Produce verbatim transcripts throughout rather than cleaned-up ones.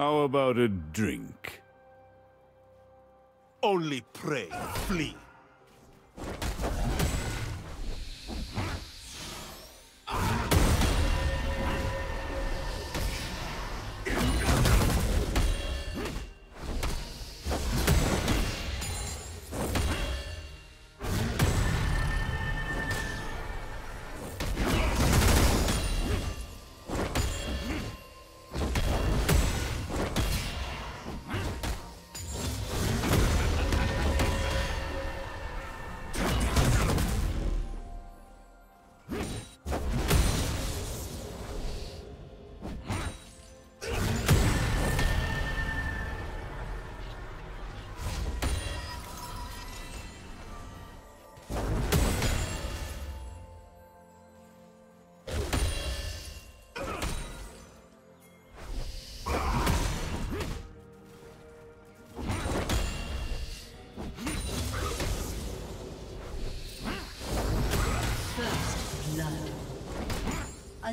How about a drink? Only pray, flee. A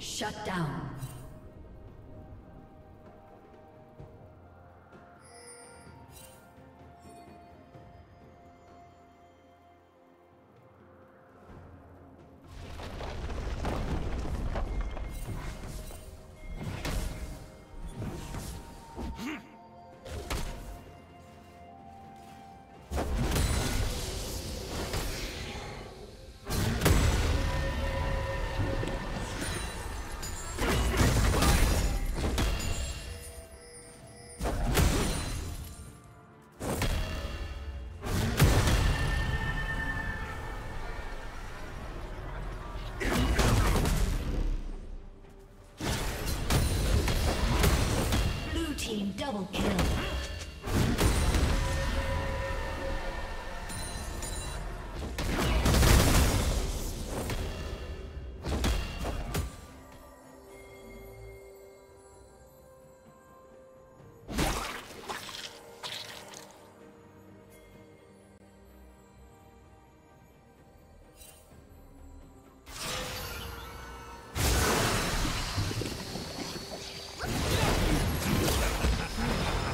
Shut down. Double kill. Ha ha ha.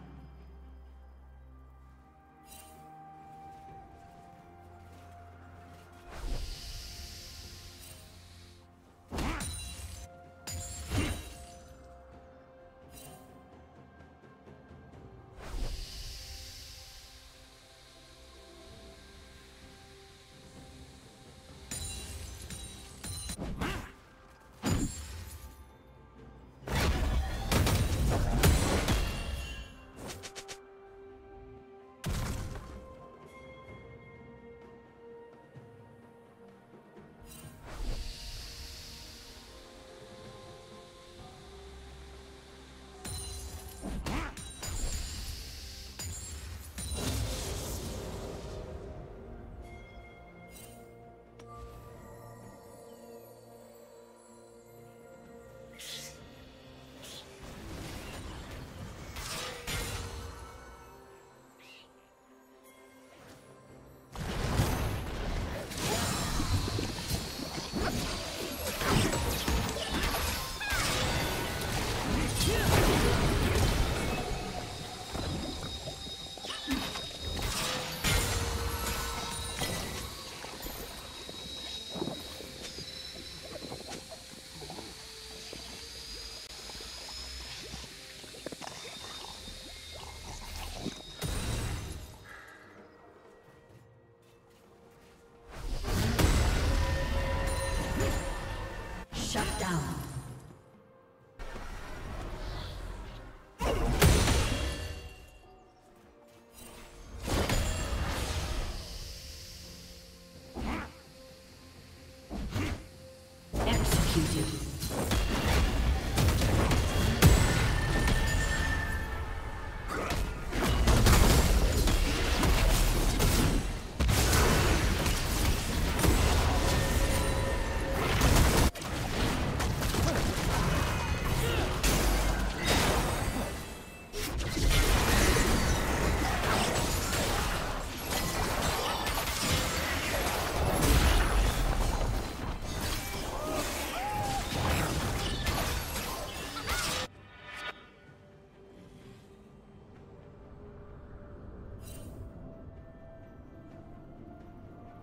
Shut down.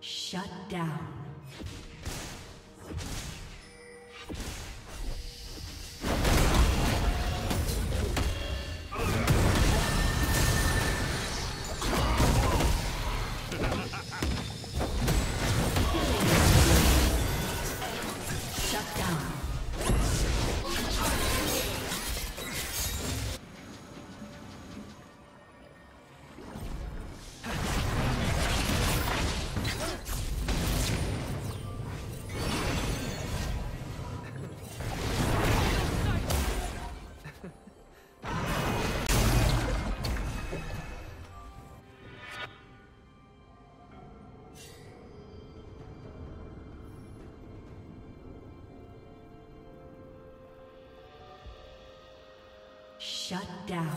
Shut down. Shut down.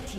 Team's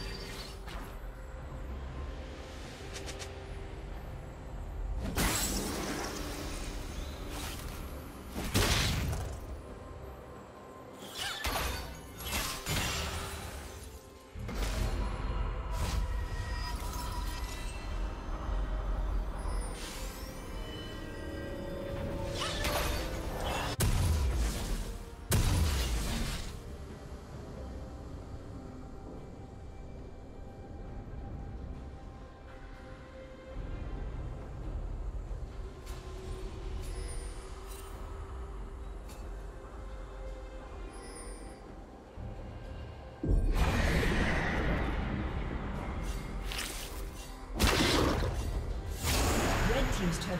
Team's turret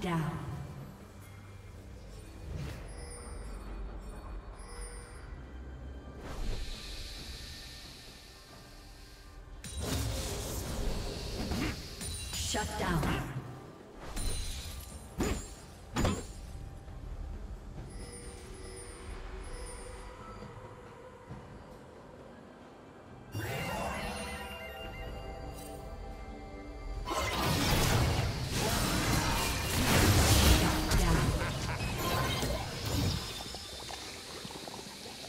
Down. Shut down. Blue team's